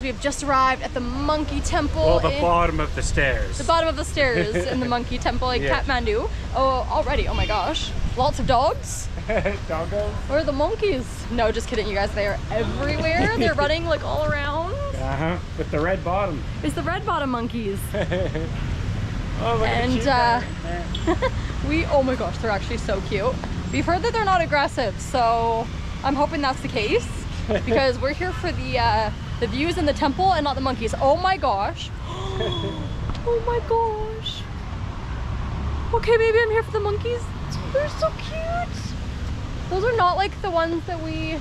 We have just arrived at the Monkey Temple. Well, the bottom of the stairs. The bottom of the stairs in the Monkey Temple in Kathmandu. Oh, already, oh my gosh. Lots of dogs. Doggos. Where are the monkeys? No, just kidding, you guys. They are everywhere. They're running like all around. Uh-huh, with the red bottom. It's the red bottom monkeys. Oh, look we, oh my gosh, they're actually so cute. We've heard that they're not aggressive, so I'm hoping that's the case because we're here for the views in the temple and not the monkeys. Oh my gosh. Oh my gosh. Okay, maybe I'm here for the monkeys. They're so cute. Those are not like the ones that we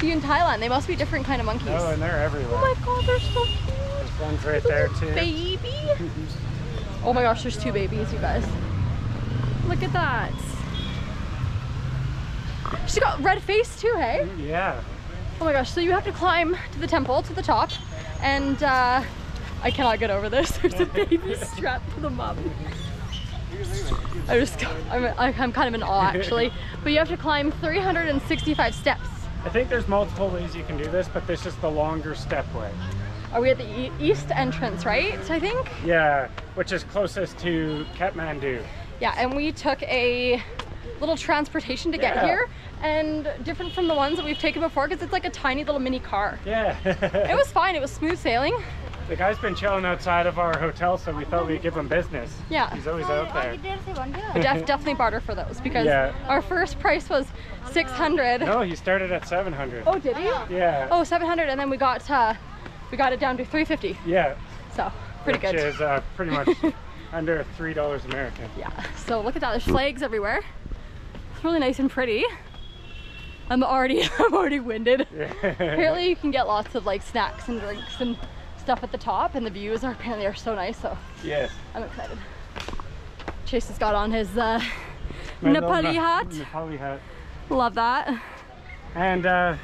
see in Thailand. They must be different kind of monkeys. Oh, and they're everywhere. Oh my god, they're so cute. There's one's right there too. Baby. Oh my gosh, there's two babies, you guys. Look at that. She got red face too, hey? Yeah. Oh my gosh, so you have to climb to the temple, to the top, and I cannot get over this. There's a baby strapped to the mom. I'm kind of in awe actually. But you have to climb 365 steps. I think there's multiple ways you can do this, but this is the longer step way. Are we at the east entrance, right, I think? Yeah, which is closest to Kathmandu. Yeah, and we took a little transportation to get here, and different from the ones that we've taken before because it's like a tiny little mini car. Yeah. It was fine, it was smooth sailing. The guy's been chilling outside of our hotel, so we thought we'd give him business. Yeah. He's always out there. Definitely barter for those because our first price was 600. No, he started at 700. Oh, did he? Yeah. Oh, 700, and then we got it down to 350. Yeah. So pretty good. Which is pretty much under $3 American. Yeah. So look at that. There's flags everywhere. It's really nice and pretty. I'm already winded. Yeah. Apparently you can get lots of like snacks and drinks and stuff at the top, and the views are apparently so nice. So yes, I'm excited. Chase has got on his Nepali hat. Nepali hat. Love that. And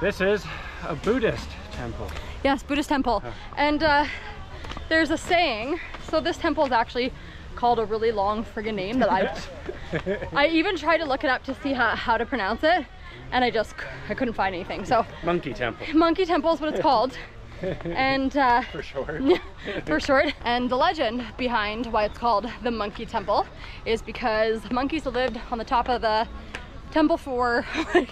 this is a Buddhist temple. Yes, Buddhist temple. Oh. And there's a saying. So this temple is actually called a really long friggin' name that I even tried to look it up to see how to pronounce it, and I couldn't find anything. So Monkey Temple. Monkey Temple is what it's called. And for short. For short. And the legend behind why it's called the Monkey Temple is because monkeys lived on the top of the temple for like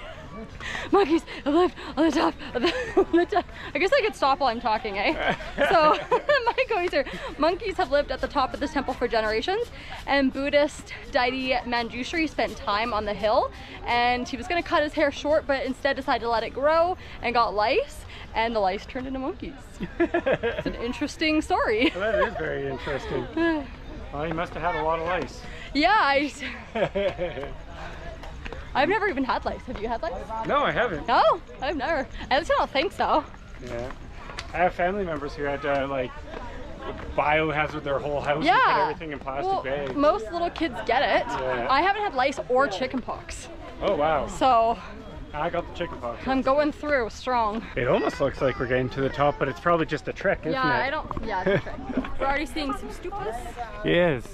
monkeys lived on the top of the top. I guess I could stop while I'm talking, eh? So, my goezer. Monkeys have lived at the top of this temple for generations, and Buddhist deity Manjushri spent time on the hill, and he was going to cut his hair short, but instead decided to let it grow and got lice, and the lice turned into monkeys. It's an interesting story. Well, that is very interesting. Well, he must have had a lot of lice. Yeah, I've never even had lice. Have you had lice? No, I haven't. No, I've never. At least I don't think so. Yeah. I have family members who had to like biohazard their whole house and put everything in plastic bags. Most little kids get it. Yeah. I haven't had lice or chickenpox. Oh wow. So I got the chickenpox. I'm going through strong. It almost looks like we're getting to the top, but it's probably just a trick, isn't it? Yeah, it's a trick. We're already seeing some stupas. Yes.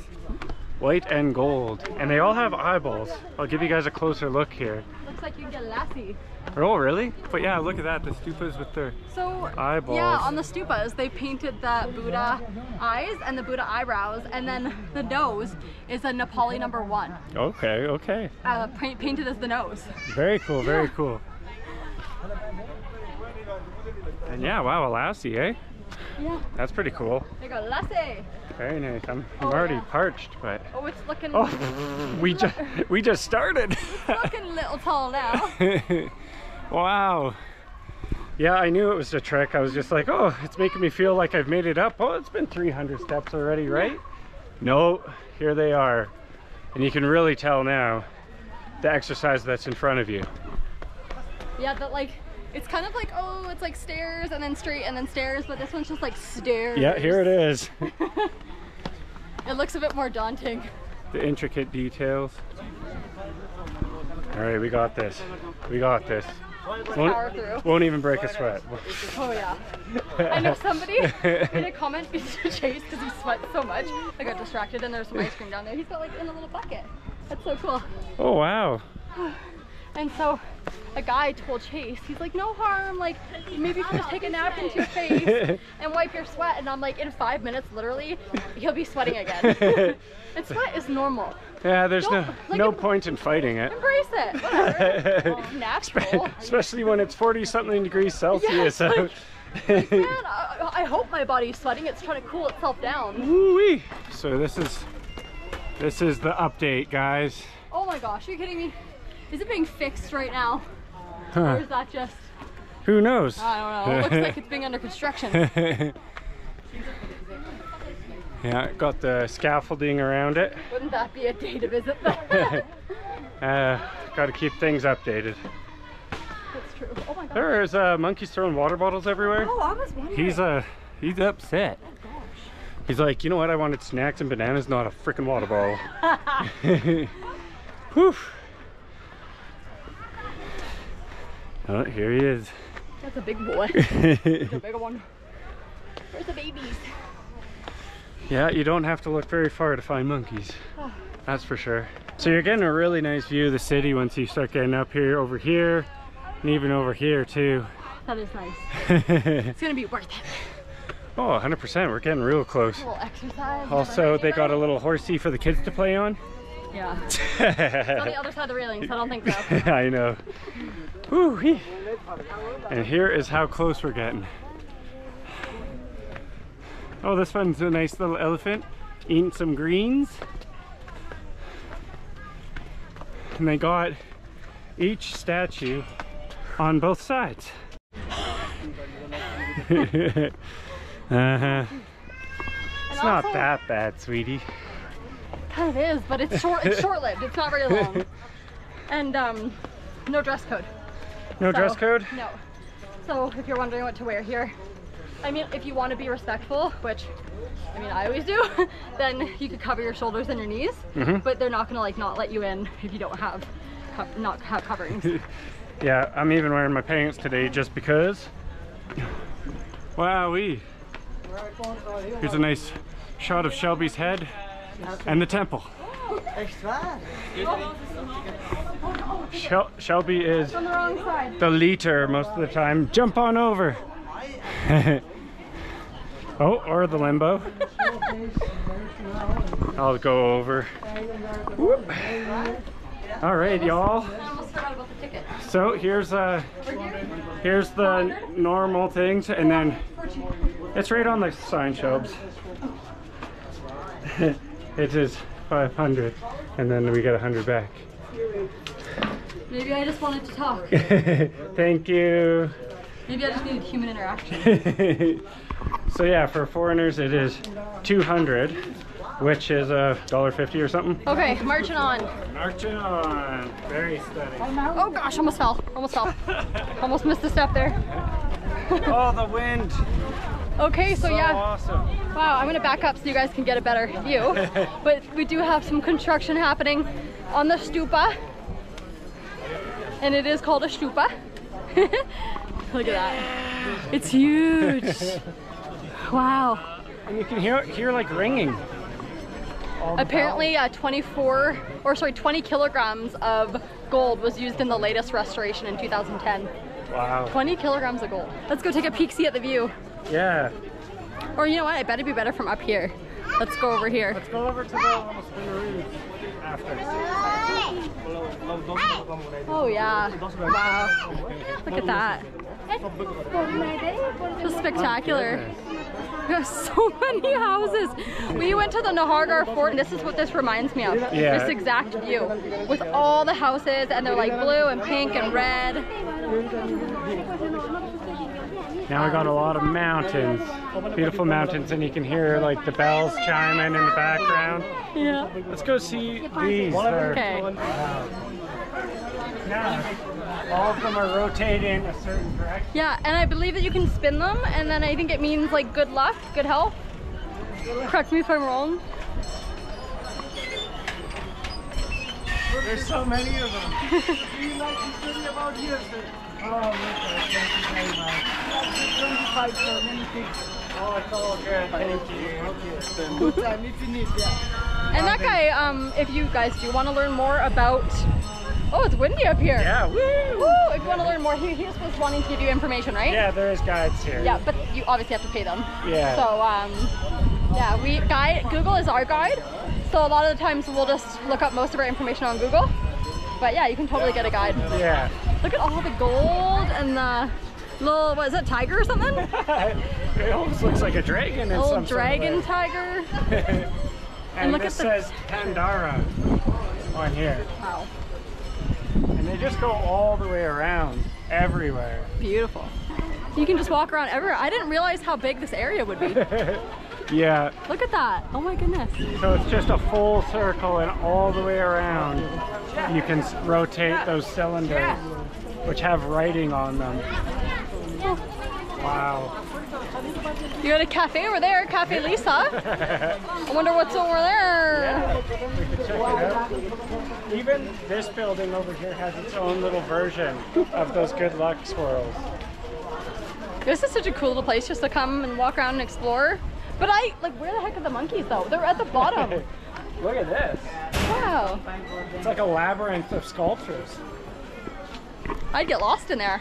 White and gold, and they all have eyeballs. I'll give you guys a closer look here. Looks like you get lassi. Oh really? But yeah, look at that, the stupas with their eyeballs. Yeah, on the stupas they painted the Buddha eyes and the Buddha eyebrows, and then the nose is a Nepali number 1. Okay, okay. Painted as the nose. Very cool, very cool. And yeah, wow, a lassi, eh? Yeah. That's pretty cool. They got lassi. Very nice. I'm already parched, but it's looking. Oh, we just started. It's looking a little tall now. Wow. Yeah, I knew it was a trick. I was just like, oh, it's making me feel like I've made it up. Oh, it's been 300 steps already, right? No, here they are, and you can really tell now the exercise that's in front of you. Yeah, that like. It's kind of like, oh, it's like stairs and then straight and then stairs, but this one's just like stairs. Yeah, here it is. It looks a bit more daunting. The intricate details. All right, we got this. We got this. Won't even break a sweat. Oh yeah. I know somebody made a comment to Chase because he sweats so much. I got distracted and there's some ice cream down there. He's got like in a little bucket. That's so cool. Oh wow. And so a guy told Chase, he's like, no harm, like maybe just take a nap into your face and wipe your sweat. And I'm like, in 5 minutes, literally, he'll be sweating again. And sweat is normal. Yeah, there's no point in fighting it. Embrace it, whatever. It's natural. Especially when it's 40-something degrees Celsius. Yes, like, man, I hope my body's sweating. It's trying to cool itself down. Woo-wee. So this is the update, guys. Oh my gosh, are you kidding me? Is it being fixed right now? Huh. Or is that just... Who knows? I don't know. It looks like it's being under construction. Yeah, it got the scaffolding around it. Wouldn't that be a day to visit though? Gotta keep things updated. That's true. Oh my gosh. There's monkeys throwing water bottles everywhere. Oh, I was wondering. He's upset. Oh gosh. He's like, you know what? I wanted snacks and bananas, not a freaking water bottle. Whew. Oh, here he is. That's a big boy. That's a bigger one. Where's the babies? Yeah, you don't have to look very far to find monkeys. Oh. That's for sure. So you're getting a really nice view of the city once you start getting up here, over here, and even over here too. That is nice. It's gonna be worth it. Oh, 100%. We're getting real close. A little exercise. Also, they got a little horsey for the kids to play on. Yeah. It's on the other side of the railings, I don't think so. I know. Woo-wee. And here is how close we're getting. Oh, this one's a nice little elephant eating some greens. And they got each statue on both sides. Uh-huh. It's not that bad, sweetie. It is, but it's short-lived. It's not very long. And no dress code. No dress code? No. So if you're wondering what to wear here, I mean, if you want to be respectful, which I mean I always do, then you could cover your shoulders and your knees. Mm-hmm. But they're not gonna like not let you in if you don't have coverings. Yeah, I'm even wearing my pants today just because. Wowee. Here's a nice shot of Shelby's head. And the temple. Shelby is the leader most of the time. Jump on over. Oh, or the limbo. I'll go over. Whoop. All right, y'all. So here's the normal things, and then it's right on the sign, Shelbs. It is 500, and then we get 100 back. Maybe I just wanted to talk. Thank you. Maybe I just needed human interaction. So yeah, for foreigners it is 200, which is $1.50 or something. Okay, marching on. Marching on. Very steady. Oh gosh, almost fell. Almost fell. Almost missed a step there. Oh, the wind. Okay, so yeah, awesome. Wow, I'm gonna back up so you guys can get a better view. But we do have some construction happening on the stupa. And it is called a stupa. Look at that. It's huge. Wow. And you can hear like ringing. Apparently 20 kilograms of gold was used in the latest restoration in 2010. Wow. 20 kilograms of gold. Let's go take a peek-see at the view. Yeah. Or you know what? I bet it'd be better from up here. Let's go over here. Let's go over to the almost after. Oh yeah. Wow. Look at that. Just spectacular. We have so many houses. We went to the Nahargarh Fort, and this is what this reminds me of. Yeah. This exact view with all the houses, and they're like blue and pink and red. Now we got a lot of mountains, beautiful mountains, and you can hear like the bells chiming in the background. Yeah. Let's go see these. Okay. Yeah. All of them are rotating a certain direction. Yeah, and I believe that you can spin them, and then I think it means like good luck, good health. Correct me if I'm wrong. There's so many of them. Do you like the city about here, sir? Oh, okay. Thank you very much. That's 25, so many things. Oh, it's all good. Thank you. Okay. Good time if you need, yeah. And that guy, if you guys do want to learn more about Oh, it's windy up here. Yeah, woo! Woo! If you want to learn more, he's supposed wanting to give you information, right? Yeah, there is guides here. Yeah, but you obviously have to pay them. Yeah. So, yeah, Google is our guide. So a lot of the times we'll just look up most of our information on Google. But yeah, you can totally get a guide. Yeah. Look at all the gold and the little, what is it, tiger or something? It almost looks like a dragon or something. Little dragon tiger. And look, this says Pandara on here. Wow. And they just go all the way around, everywhere. Beautiful. You can just walk around everywhere. I didn't realize how big this area would be. Yeah. Look at that. Oh my goodness. So it's just a full circle and all the way around. You can rotate those cylinders, which have writing on them. Wow. You're at a cafe over there, Cafe Lisa. I wonder what's over there. Yeah, we could check it out. Even this building over here has its own little version of those good luck swirls. This is such a cool little place just to come and walk around and explore. But where the heck are the monkeys though? They're at the bottom. Look at this. Wow. It's like a labyrinth of sculptures. I'd get lost in there.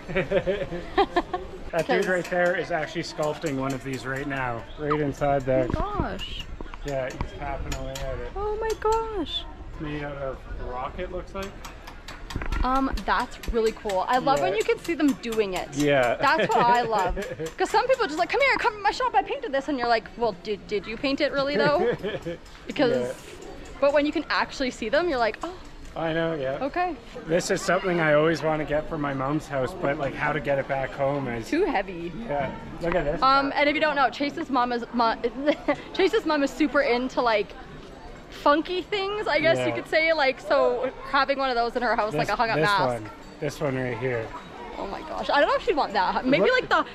That dude right there is actually sculpting one of these right now, right inside there. Oh my gosh. Yeah, he's tapping away at it. Oh my gosh. It's made out of rock, it looks like. That's really cool. I love when you can see them doing it. Yeah. That's what I love. Because some people are just like, come here, come to my shop, I painted this. And you're like, well, did you paint it really though? Because, but when you can actually see them, you're like, oh. I know, yeah. Okay. This is something I always want to get for my mom's house, but like how to get it back home is too heavy. Yeah. Look at this. And if you don't know, Chase's mom is super into like funky things, I guess you could say. Like, so having one of those in her house, like a hung-up mask. This one right here. Oh my gosh! I don't know if she'd want that. Maybe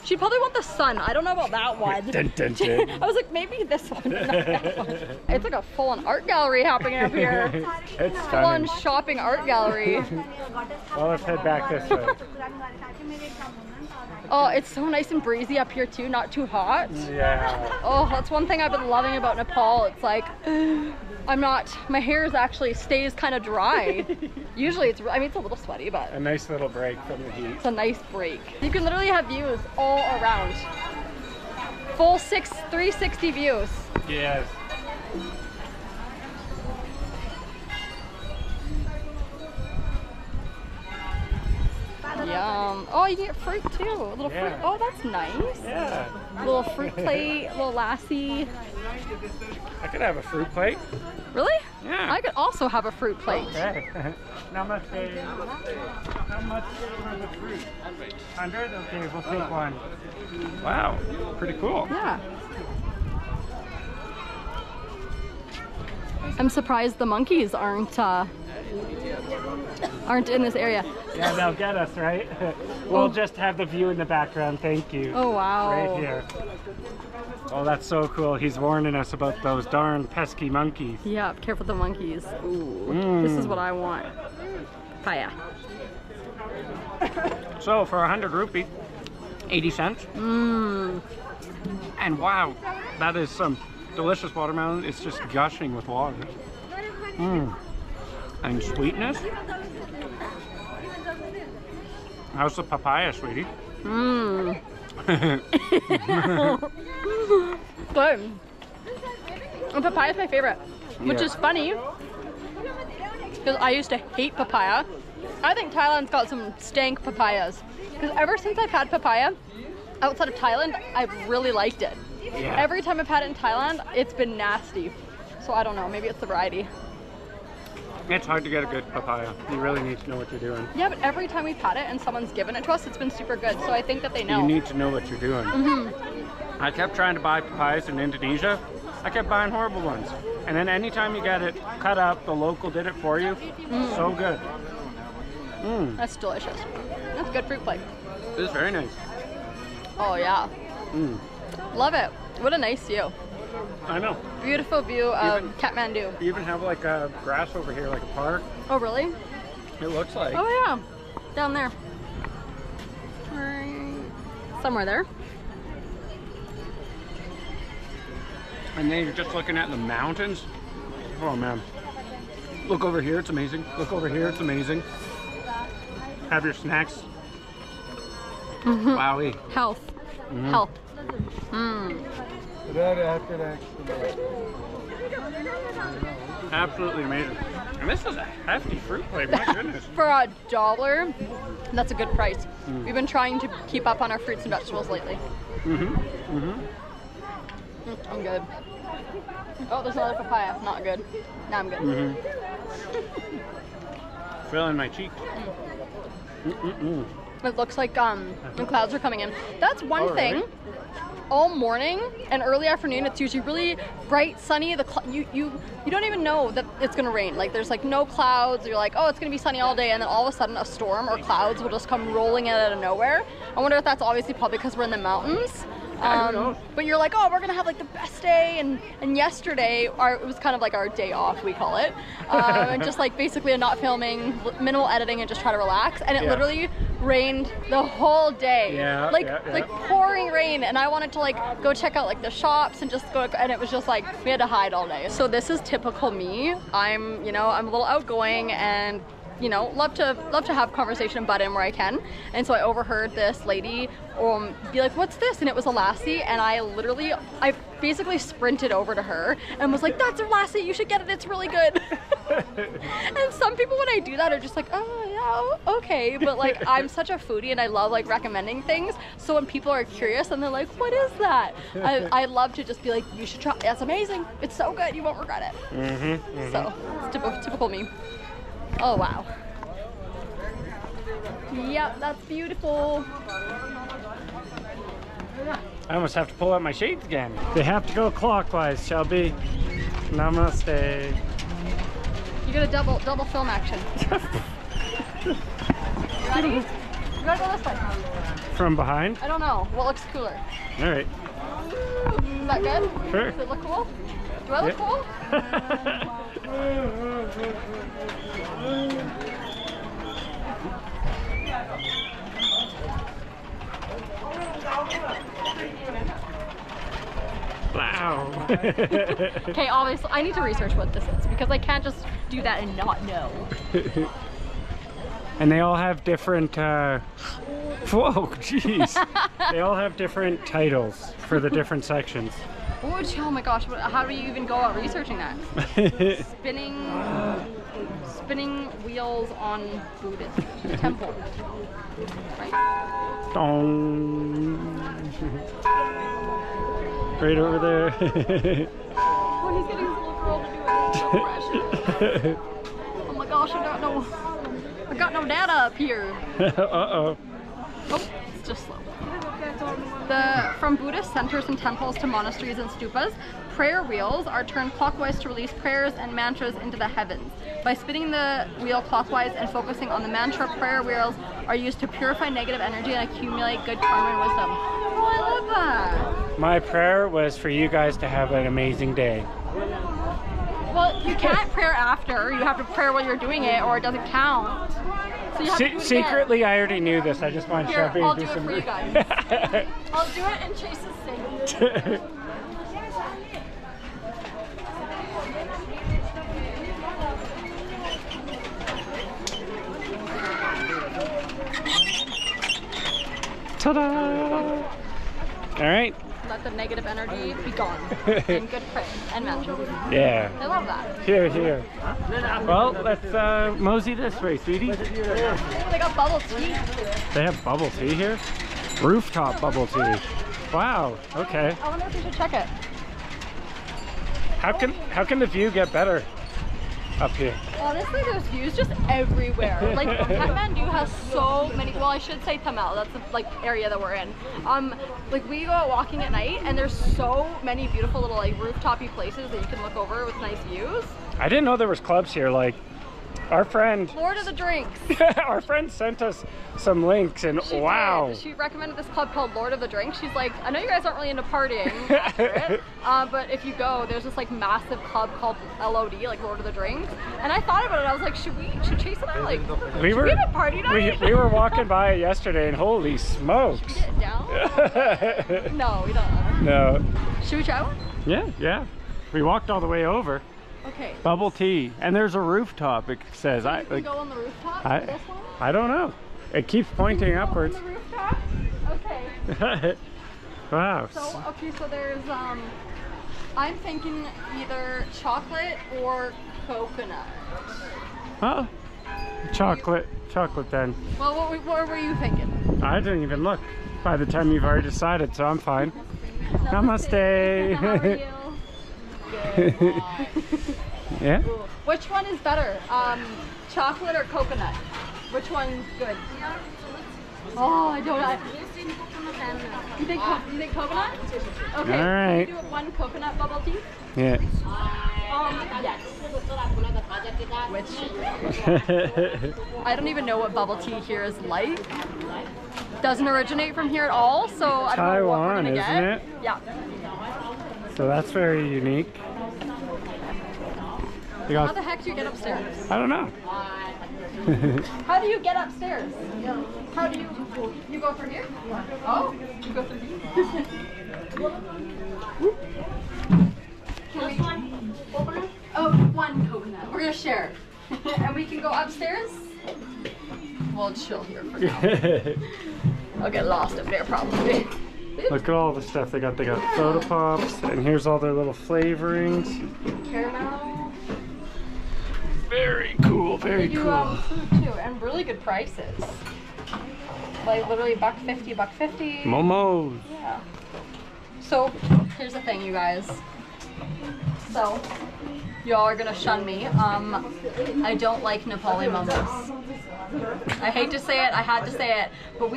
she'd probably want the sun. I don't know about that one. Dun, dun, dun. I was like, maybe this one, but not that one. It's like a full-on art gallery happening up here. It's full-on shopping art gallery. Well, let's head back this way. Oh, it's so nice and breezy up here too. Not too hot. Yeah. Oh, that's one thing I've been loving about Nepal. It's like my hair actually stays kind of dry. Usually it's a little sweaty, but a nice little break from the heat. It's a nice break. You can literally have views all around. Full 360 views. Yes. Yum. Oh, you can get fruit too. A little fruit. Oh, that's nice. Yeah. A little fruit plate, a little lassi. I could have a fruit plate. Really? Yeah. I could also have a fruit plate. Okay. Namaste. How much for the fruit? 100? Okay, we'll take one. Wow. Pretty cool. Yeah. I'm surprised the monkeys aren't in this area. Yeah, they'll get us, right? We'll just have the view in the background, thank you. Oh, wow. Right here. Oh, that's so cool. He's warning us about those darn pesky monkeys. Yeah, careful with the monkeys. Ooh, this is what I want. Paya. So, for 100 rupee, 80 cents. Mmm. And wow, that is some delicious watermelon. It's just gushing with water. Mmm. And sweetness. How's the papaya, sweetie? Mmm. Good. And papaya is my favorite, which is funny because I used to hate papaya. I think Thailand's got some stank papayas because ever since I've had papaya outside of Thailand, I've really liked it. Yeah. Every time I've had it in Thailand, it's been nasty. So I don't know, maybe it's the variety. It's hard to get a good papaya. You really need to know what you're doing. Yeah, but every time we've had it and someone's given it to us, it's been super good. So I think that they know. You need to know what you're doing. Mm-hmm. I kept trying to buy papayas in Indonesia. I kept buying horrible ones. And then anytime you get it cut up, the local did it for you. Mm. So good. Mm. That's delicious. That's good fruit plate. This is very nice. Oh, yeah. Mm. Love it. What a nice view. I know. Beautiful view of Kathmandu. You even have like a grass over here, like a park. Oh, really? It looks like. Oh, yeah. Down there. Right. Somewhere there. And then you're just looking at the mountains. Oh, man. Look over here, it's amazing. Look over here, it's amazing. Have your snacks. Wowie. Health. Health. Absolutely amazing. And this is a hefty fruit plate, my goodness. For $1, that's a good price. We've been trying to keep up on our fruits and vegetables lately. I'm good. Oh, there's another papaya. Not good. Now I'm good. Filling my cheek. It looks like the clouds are coming in. That's one thing. All morning and early afternoon, it's usually really bright, sunny. You don't even know that it's gonna rain. Like there's like no clouds. You're like, oh, it's gonna be sunny all day, and then all of a sudden a storm or clouds will just come rolling in out of nowhere. I wonder if that's obviously probably because we're in the mountains. But you're like, oh, we're gonna have like the best day, and yesterday it was kind of like our day off, we call it, and just like basically not filming, minimal editing, and just try to relax. And it literally rained the whole day, like pouring rain. And I wanted to like go check out like the shops and just go, and it was just like we had to hide all day. So this is typical me. I'm, you know, I'm a little outgoing and, you know, love to have conversation and butt in where I can. And so I overheard this lady be like, what's this? And it was a lassi, and I basically sprinted over to her and was like, that's a lassi, you should get it, it's really good. And some people when I do that are just like, oh yeah, okay, but like I'm such a foodie and I love like recommending things, so when people are curious and they're like, what is that? I love to just be like, you should try, that's amazing, it's so good, you won't regret it. So it's typical me. Oh wow. Yep, that's beautiful. I almost have to pull out my shades again. They have to go clockwise, Shelby. Namaste. You got a double film action. Ready? You gotta go this way. From behind? I don't know. What looks cooler? Alright. Is that good? Sure. Does it look cool? Do I look cool? Wow. Okay, obviously I need to research what this is because I can't just do that and not know. And they all have different whoa, jeez. They all have different titles for the different sections. Oh my gosh, how do you even go about researching that? Spinning wheels on Buddha Temple. Right? Dong. Right over there. Oh, he's getting his little girl to do it. Oh my gosh, I got no data up here. Uh-oh. Oh, it's just slow. From Buddhist centers and temples to monasteries and stupas, prayer wheels are turned clockwise to release prayers and mantras into the heavens. By spinning the wheel clockwise and focusing on the mantra, prayer wheels are used to purify negative energy and accumulate good karma and wisdom. Oh, I love that. My prayer was for you guys to have an amazing day. Well, you can't prayer after. You have to prayer while you're doing it, or it doesn't count. So you have to secretly, again. I already knew this. I just wanted to show you. I'll do it for you guys. I'll do it in Chase's singing. Ta-da! All right. Let the negative energy be gone. And good prayer and magic. Yeah. I love that. Here, here. Well, let's mosey this way, sweetie. Oh, they got bubble tea. They have bubble tea here? Rooftop bubble tea. Wow, okay. I wonder if we should check it. How can the view get better up here? Honestly, there's views just everywhere. Like Kathmandu has so many. Well, I should say Tamel. That's the like area that we're in. Like we go out walking at night, and there's so many beautiful little like rooftopy places that you can look over with nice views. I didn't know there was clubs here. Like our friend Lord of the Drinks. Our friend sent us some links, and she did. She recommended this club called Lord of the Drinks. She's like, I know you guys aren't really into partying, but if you go, there's this like massive club called LOD, like Lord of the Drinks. And I thought about it. I was like, should Chase and I like we have a party night? We were walking by it yesterday, and holy smokes! Should we get down? No, we don't. No. Should we try one? Yeah, yeah. We walked all the way over. Okay. Bubble tea, and there's a rooftop. It says, so you can go on the rooftop. I don't know. It keeps pointing upwards. On the rooftop? Okay. Wow. So, okay, so there's, I'm thinking either chocolate or coconut. Oh, chocolate. Chocolate then. Well, what were you thinking? I didn't even look. By the time you've already decided, so I'm fine. Namaste. Namaste. How are you? Good. Yeah? Cool. Which one is better? Chocolate or coconut? Which one's good? Oh, I don't know. You think coconut? Okay. All right. Can you do one coconut bubble tea? Yeah. Yes. Which? I don't even know what bubble tea here is like. Doesn't originate from here at all, so I don't know what we're gonna get. Taiwan, isn't it? Yeah. So that's very unique. How the heck do you get upstairs? I don't know. How do you get upstairs? How do you go from here? Oh, you go through here. Can we? One coconut. We're gonna share, and we can go upstairs. We'll chill here for now. I'll get lost up there probably. Look at all the stuff they got. They got soda pops, and here's all their little flavorings. Caramel. Very cool, very cool. They do food too, and really good prices. Like literally $1.50, $1.50. Momos. Yeah. So here's the thing, you guys. So y'all are gonna shun me. I don't like Nepali momos. I hate to say it, I had to say it, but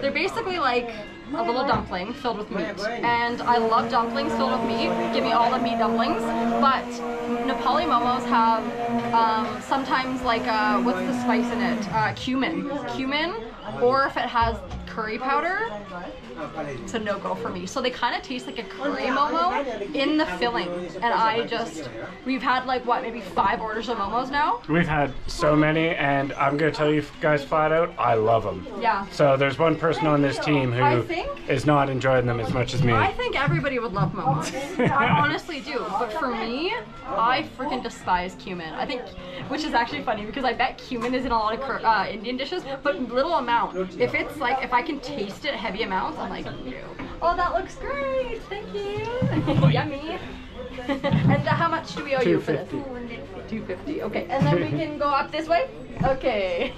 they're basically like a little dumpling filled with meat, and I love dumplings filled with meat. Give me all the meat dumplings, but Nepali momos have sometimes like what's the spice in it? Cumin, or if it has curry powder, it's a no-go for me. So they kind of taste like a curry momo in the filling, and we've had like what, maybe 5 orders of momos now? We've had so many, and I'm gonna tell you guys flat out, I love them. Yeah. So there's one person on this team who is not enjoying them as much as me. I think everybody would love momos. I honestly do, but for me, I freaking despise cumin. I think, which is actually funny because I bet cumin is in a lot of Indian dishes, but little amount. If it's like, if I can taste it heavy amounts, I'm like, oh, that looks great, thank you. Yummy. And how much do we owe you for this? $2.50. Okay, and then we can go up this way? Okay.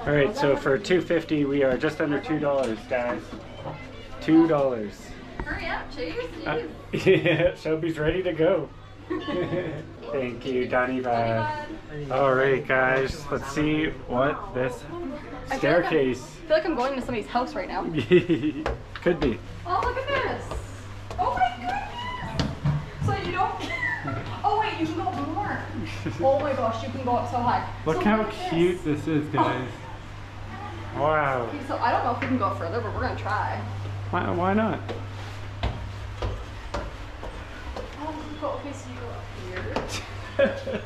All right, so for $2.50, we are just under $2, guys. $2. Hurry up, Chase. Yeah, Shelby's ready to go. Thank you, Donnie Bad. All right, guys, let's see what this staircase. I feel like I'm going to somebody's house right now. Could be. Oh, look at this. Oh my goodness. So you don't. Oh wait, you can go more. Oh my gosh, you can go up so high. Look how cute this is, guys. Oh. Wow. Okay, so I don't know if we can go further, but we're gonna try. Why not? Okay, so you go up here.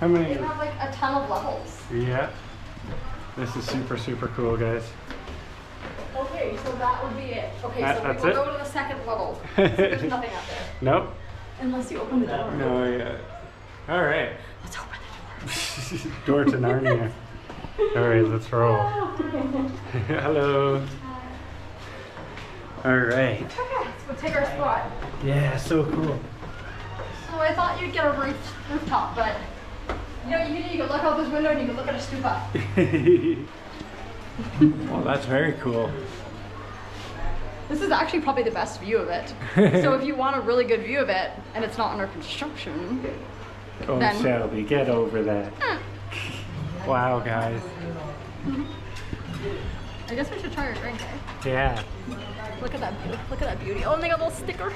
How many? They have like a ton of levels. Yeah. This is super, super cool, guys. Okay, so that would be it. Okay, so we'll go to the second level. So there's nothing out there. Nope. Unless you open the door. No, yeah. All right. Let's open the door. Door to Narnia. All right, let's roll. Hello. Hi. All right. Okay, so take our spot. Yeah, so cool. So I thought you'd get a rooftop, but you know, you can look out this window and you can look at a stupa. Well, that's very cool. This is actually probably the best view of it. So if you want a really good view of it, and it's not under construction, oh, then... Shelby, get over that. Wow, guys. I guess we should try our drink, eh? Yeah. Look at that beauty. Look at that beauty. Oh, and they got a little sticker.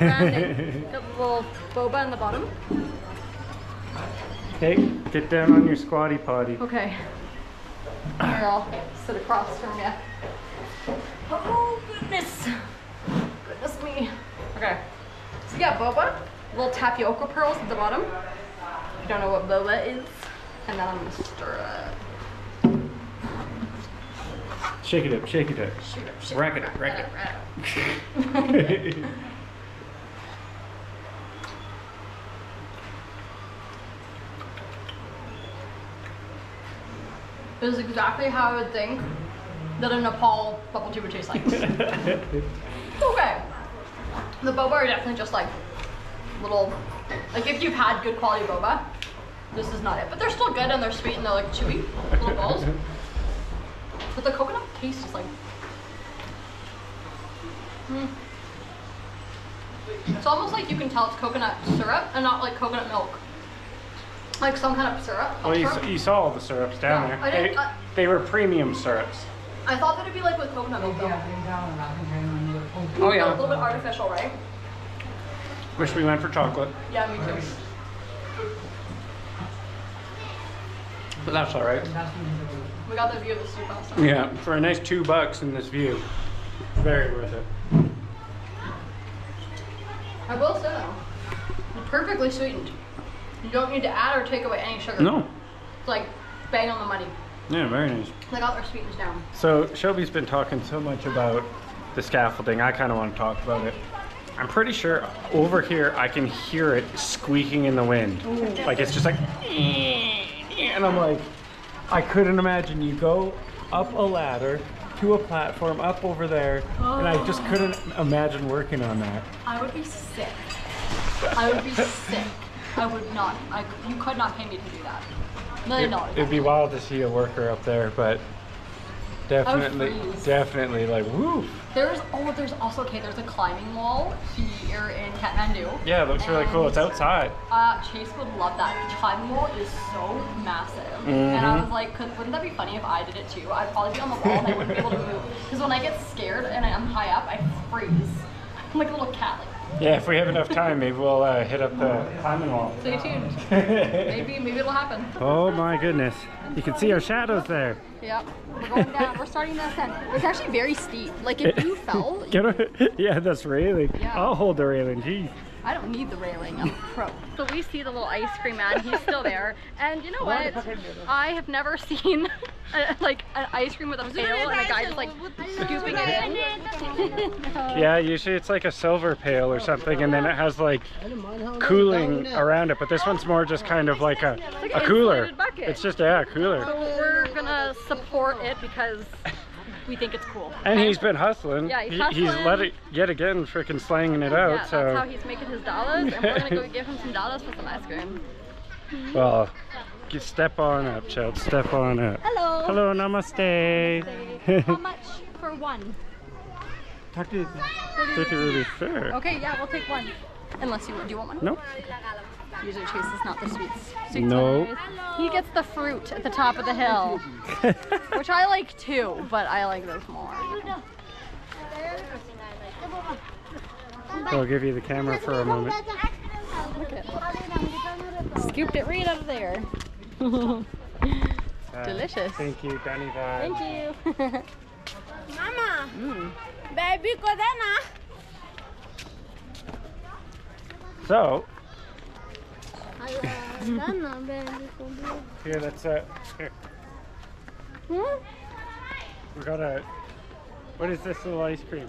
And they got a little boba in the bottom. Hey, get down on your squatty potty. Okay. Here, I'll sit across from you. Oh, goodness. Goodness me. Okay. So you got boba, little tapioca pearls at the bottom. If you don't know what boba is. And then I'm going to stir it. Shake it up, shake it up. Rack it up, rack it up. This is exactly how I would think that a Nepal bubble tea would taste like. Okay. The boba are definitely just like little, like if you've had good quality boba, this is not it. But they're still good and they're sweet and they're like chewy little balls. But the coconut taste is like, it's almost like you can tell it's coconut syrup and not like coconut milk. Like some kind of syrup. Well, you saw all the syrups down there. They were premium syrups. I thought that it'd be like with coconut milk though. Oh yeah. A little bit artificial, right? Wish we went for chocolate. Yeah, me too. But that's all right. We got the view of the stupa. So. Yeah, for a nice $2 in this view, it's very worth it. I will say though, it's perfectly sweetened. You don't need to add or take away any sugar. No. It's like bang on the money. Yeah, very nice. They got their sweetness down. So Shelby's been talking so much about the scaffolding. I kind of want to talk about it. I'm pretty sure over here I can hear it squeaking in the wind. Ooh. Like it's just like, and I'm like, I couldn't imagine. You go up a ladder to a platform up over there, and I just couldn't imagine working on that. I would be sick. I would be sick. I would not. You could not pay me to do that. $1 million. It'd be wild to see a worker up there, but definitely like woo. There's also there's a climbing wall here in Kathmandu. Yeah, it looks really cool. It's outside. Chase would love that. The climbing wall is so massive, and I was like, wouldn't that be funny if I did it too? I'd probably be on the wall and I wouldn't be able to move because when I get scared and I'm high up, I freeze. I'm like a little cat. Yeah, if we have enough time, maybe we'll hit up the climbing wall. Stay tuned. maybe it'll happen. Oh my goodness. You can see our shadows there. Yep. We're going down. We're starting that ascent. It's actually very steep. Like if you fell. Yeah, that's railing. Yeah. I'll hold the railing. Geez. I don't need the railing. I'm a pro. So we see the little ice cream man. He's still there. And you know what? I have never seen like an ice cream with a pail and a guy just like scooping it in. Yeah, usually it's like a silver pail or something, and then it has like cooling around it. But this one's more just kind of like a cooler. It's just a cooler. So we're gonna support it because we think it's cool. And he's been hustling. Yeah, he's hustling. He's let it yet again freaking slanging it out. Yeah, so that's how he's making his dollars, and we're gonna go give him some dollars for some ice cream. Well, step on up, child. Step on up. Hello. Hello, namaste. How much for one? 30 rupees. Fair. Okay, yeah, we'll take one. Unless you do you want one? No. Usually Chase is not the sweets. No. He gets the fruit at the top of the hill. Which I like too, but I like those more. I'll give you the camera for a moment. Look at it. Scooped it right out of there. Delicious. Thank you, Danny. Thank you. Mama. Baby Kodana. So here, that's here. We got a. What is this little ice cream?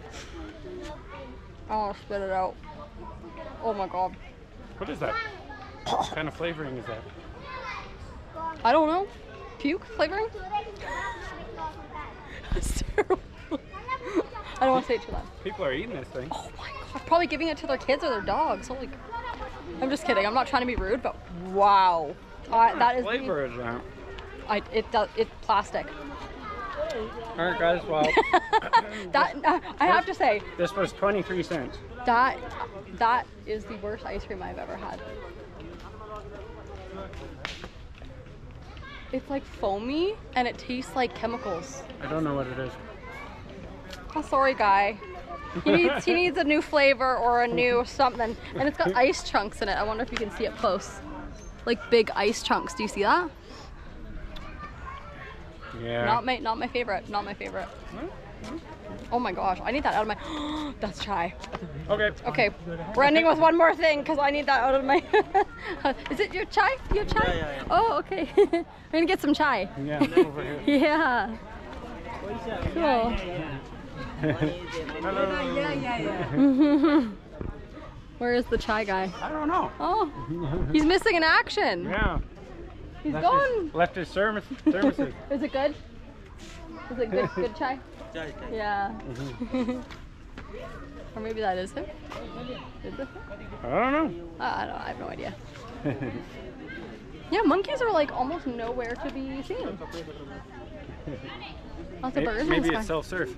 Oh, spit it out! Oh my god! What is that? What kind of flavoring is that? I don't know. Puke flavoring? That's terrible. I don't want to say it too loud. People are eating this thing. Oh my god! Probably giving it to their kids or their dogs. Holy. I'm just kidding. I'm not trying to be rude, but wow, that is. What flavor is that? It's plastic. All right, guys. Well, I have to say, this was 23 cents. That is the worst ice cream I've ever had. It's like foamy and it tastes like chemicals. I don't know what it is. Oh, sorry, guy. He needs a new flavor or a new something. And it's got ice chunks in it. I wonder if you can see it close. Like big ice chunks. Do you see that? Yeah. Not my favorite. Not my favorite. Oh my gosh. I need that out of my... That's chai. Okay. Okay. We're ending with one more thing because I need that out of my... Is it your chai? Your chai? Yeah. Oh, okay. I'm going to get some chai. Yeah. Over here. Yeah. Cool. Where is the chai guy? I don't know. Oh, he's missing in action. Yeah. He's left gone. Left his thermoses. Is it good? Is it good chai? Chai, chai. Yeah. Mm-hmm. Or maybe that is him. Is this him? I don't know. I have no idea. Yeah, monkeys are like almost nowhere to be seen. Lots of birds. Maybe it's self-serve.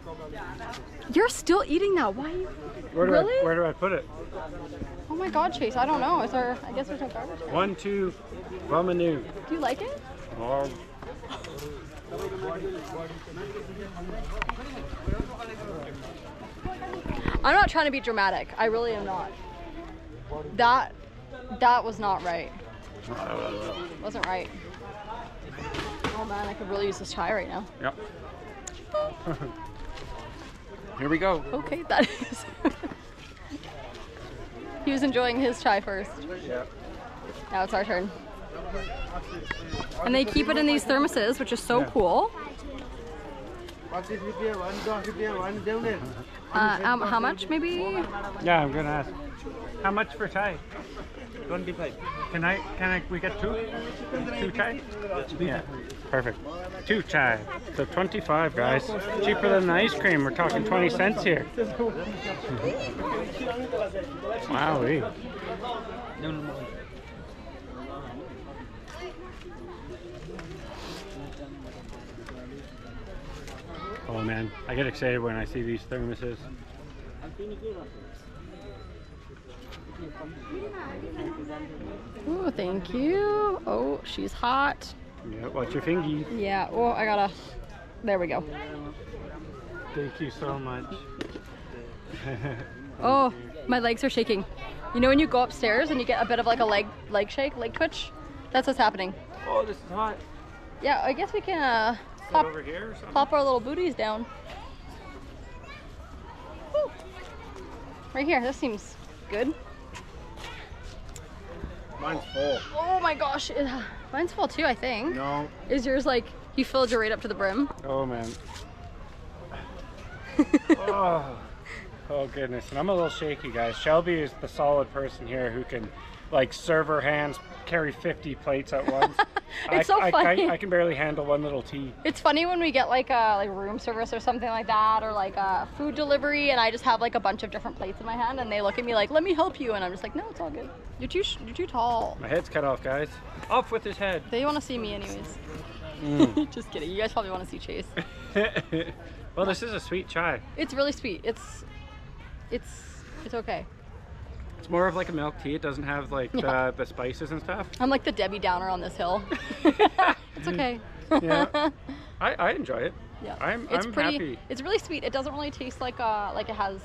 You're still eating that? Why? Where do I put it? Oh my God, Chase! I don't know. Is there? I guess there's no garbage. 1, 2, ramen. Do you like it? I'm not trying to be dramatic. I really am not. That was not right. Wasn't right. Oh man, I could really use this chai right now. Yep. Here we go. Okay, that is. He was enjoying his chai first. Yeah. Now it's our turn. And they keep it in these thermoses, which is so cool. How much, maybe? Yeah, I'm gonna ask. How much for chai? 25. Can I? We get two chai. Yeah, perfect. 2 chai. So 25, guys. Cheaper than the ice cream. We're talking 20 cents here. Wow. Oh man, I get excited when I see these thermoses. Oh, thank you. Oh, she's hot. Yeah, watch your fingies. Yeah, oh, I gotta. There we go. Thank you so much. Oh, my legs are shaking. You know when you go upstairs and you get a bit of like a leg shake, leg twitch? That's what's happening. Oh, this is hot. Yeah, I guess we can pop our little booties down. Woo. Right here, this seems good. Mine's full. Oh my gosh, mine's full too, I think. No. Is yours like, you filled your right up to the brim? Oh man. Oh goodness, and I'm a little shaky, guys. Shelby is the solid person here who can like serve her hands, carry 50 plates at once. I can barely handle one little tea. It's funny when we get like room service or something like that, or like a food delivery, and I just have like a bunch of different plates in my hand, and they look at me like, "Let me help you," and I'm just like, "No, it's all good. You're too tall." My head's cut off, guys. Off with his head. They want to see me anyways. Mm. Just kidding. You guys probably want to see Chase. Well, this is a sweet chai. It's really sweet. It's okay. It's more of like a milk tea. It doesn't have like the spices and stuff. I'm like the Debbie Downer on this hill. It's okay. Yeah, I enjoy it. Yeah, I'm pretty happy. It's really sweet. It doesn't really taste like it has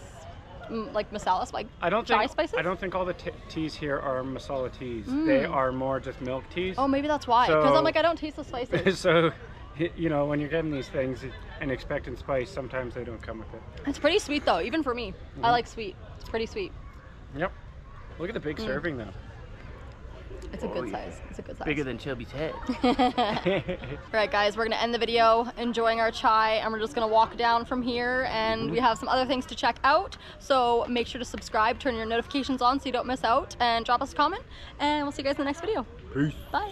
like masala spice. I don't think all the teas here are masala teas. Mm. They are more just milk teas. Oh, maybe that's why. Because I'm like, I don't taste the spices. So, you know, when you're getting these things and expecting spice, sometimes they don't come with it. It's pretty sweet though, even for me. Mm. I like sweet. It's pretty sweet. Yep. Look at the big serving though. It's a good size. It's a good size. Bigger than Shelby's head. Alright guys, we're going to end the video enjoying our chai, and we're just going to walk down from here, and we have some other things to check out. So make sure to subscribe, turn your notifications on so you don't miss out, and drop us a comment, and we'll see you guys in the next video. Peace. Bye.